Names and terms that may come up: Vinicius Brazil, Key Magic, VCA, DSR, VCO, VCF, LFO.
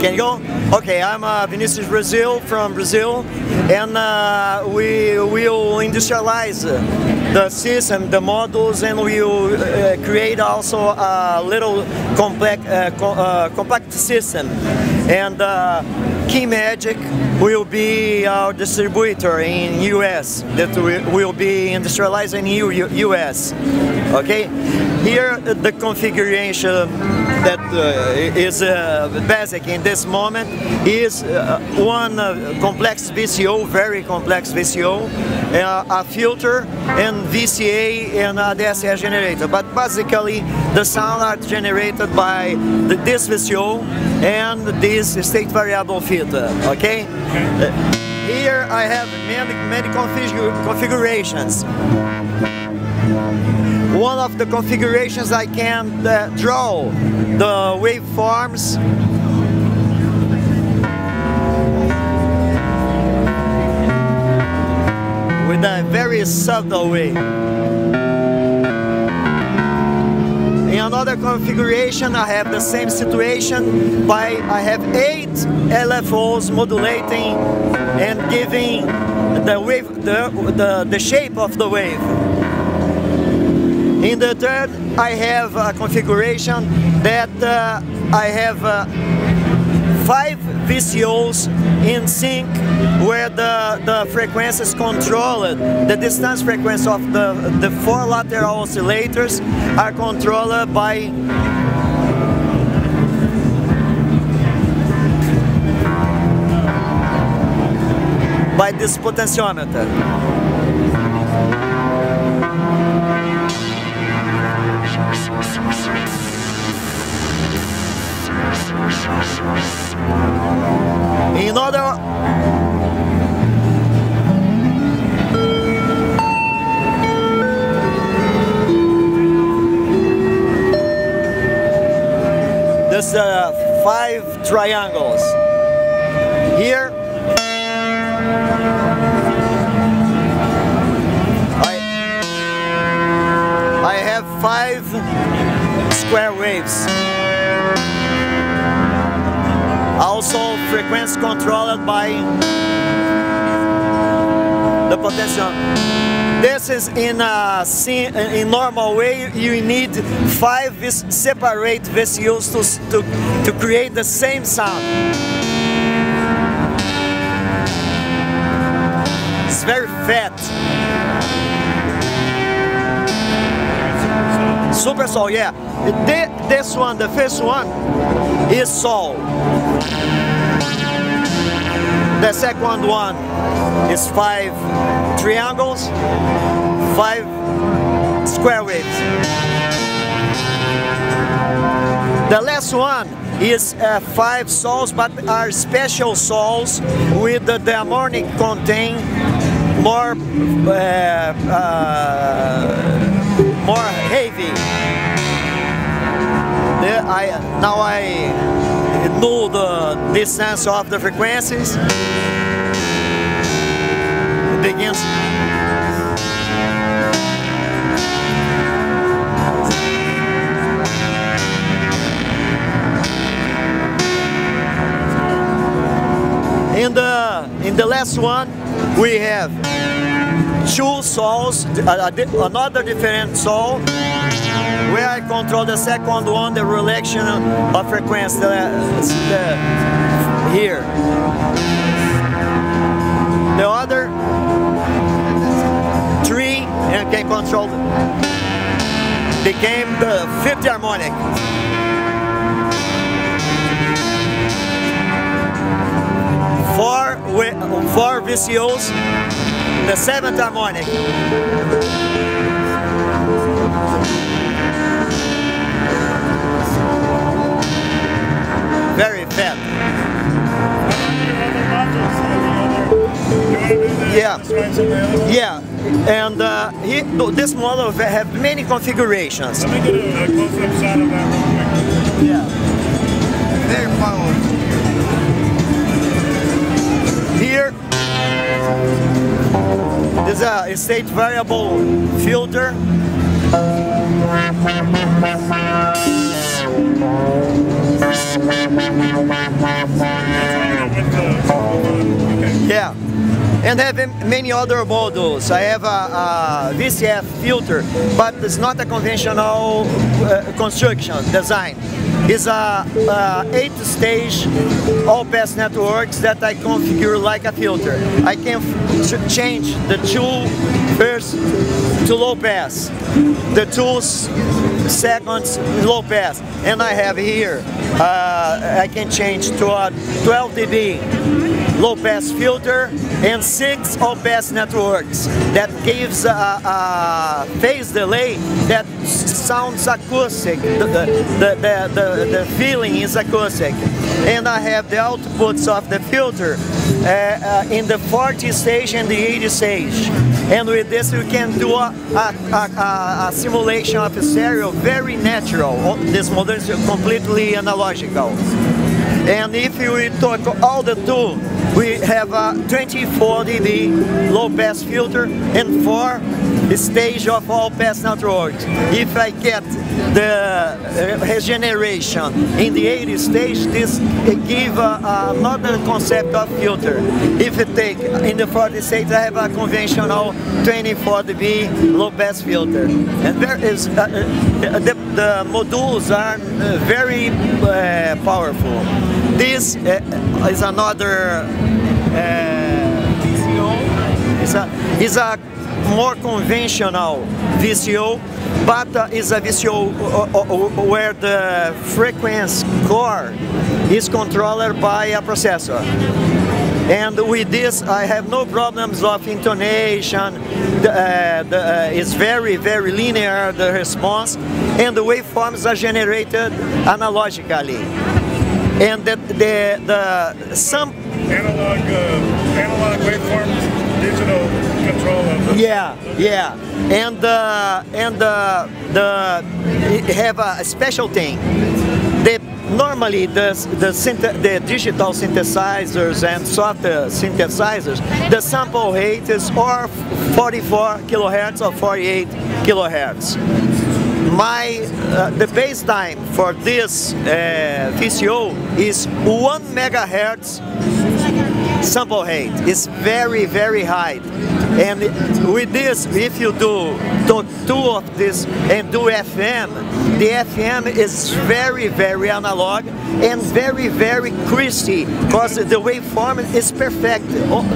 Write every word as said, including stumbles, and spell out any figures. Can you go? Okay, I'm uh, Vinicius Brazil from Brazil, and uh, we will industrialize the system, the models, and we will uh, create also a little compact, uh, co uh, compact system. And uh, Key Magic will be our distributor in U S that will be industrialized in U S. Okay, here the configuration that uh, is uh, basic in this moment is uh, one uh, complex V C O, very complex V C O, uh, a filter, and V C A and a D S R generator. But basically, the sound are generated by the, this V C O and this state variable filter. Okay. Uh, here I have many many config configurations. One of the configurations I can uh, draw the waveforms with a very subtle way. In another configuration I have the same situation, by I have eight L F Os modulating and giving the wave the, the, the shape of the wave. In the third, I have a configuration that uh, I have uh, five V C Os in sync, where the, the frequency is controlled. The distance frequency of the, the four lateral oscillators are controlled by by this potentiometer. In order, there's uh, five triangles here. I, I have five square waves. Also, frequency controlled by the potential. This is in a in normal way. You need five separate V C Os to, to, to create the same sound. It's very fat. Super soul, yeah. This one, the first one, is soul. The second one is five triangles, five square waves. The last one is uh, five sols, but are special sols with the, the harmonic content more uh, uh, more heavy. The, I, now I. know the distance of the frequencies. It begins. In the in the last one we have two sols, another different sol, where I control the second one, the relation of frequency uh, here. The other three, and can control became the fifth harmonic. Four, four V C Os, the seventh harmonic. Very fat. Yeah, yeah, and uh, he, this model have many configurations. Let me get a close-up shot of that real quick. Yeah, very powerful. Here, there's a state variable filter. Yeah, and have many other models. I have a, a V C F filter, but it's not a conventional uh, construction design. It's a, a eight-stage all-pass networks that I configure like a filter. I can f change the two first to low-pass, the two seconds low-pass, and I have here uh, I can change to a twelve D B low-pass filter and six all-pass networks that gives a, a phase delay that sounds acoustic. The, the, the, the The feeling is acoustic, and I have the outputs of the filter uh, uh, in the forty stage and the eighty stage, and with this we can do a, a, a, a simulation of a stereo, very natural. This model is completely analogical, and if we talk all the two, we have a twenty-four D B low pass filter and four stage of all pass networks. If I get the regeneration in the eighty stage, this gives another concept of filter. If it take in the forty stage, I have a conventional twenty-four D B low pass filter, and there is uh, the, the modules are very uh, powerful. This uh, is another V C O. Uh, it's a is a more conventional V C O, but uh, is a V C O uh, uh, where the frequency core is controlled by a processor. And with this I have no problems of intonation. The, uh, the, uh, it's very, very linear, the response, and the waveforms are generated analogically. And the, the, the some analog, uh, analog waveforms, digital control of the yeah, yeah, and uh, and uh, the have a special thing. They normally the the, the digital synthesizers and software synthesizers, the sample rate is or forty-four kilohertz or forty-eight kilohertz. My uh, the base time for this uh, V C O is one megahertz. Sample rate is very, very high, and with this, if you do two of this and do F M, the F M is very, very analog and very, very crispy, because the waveform is perfect,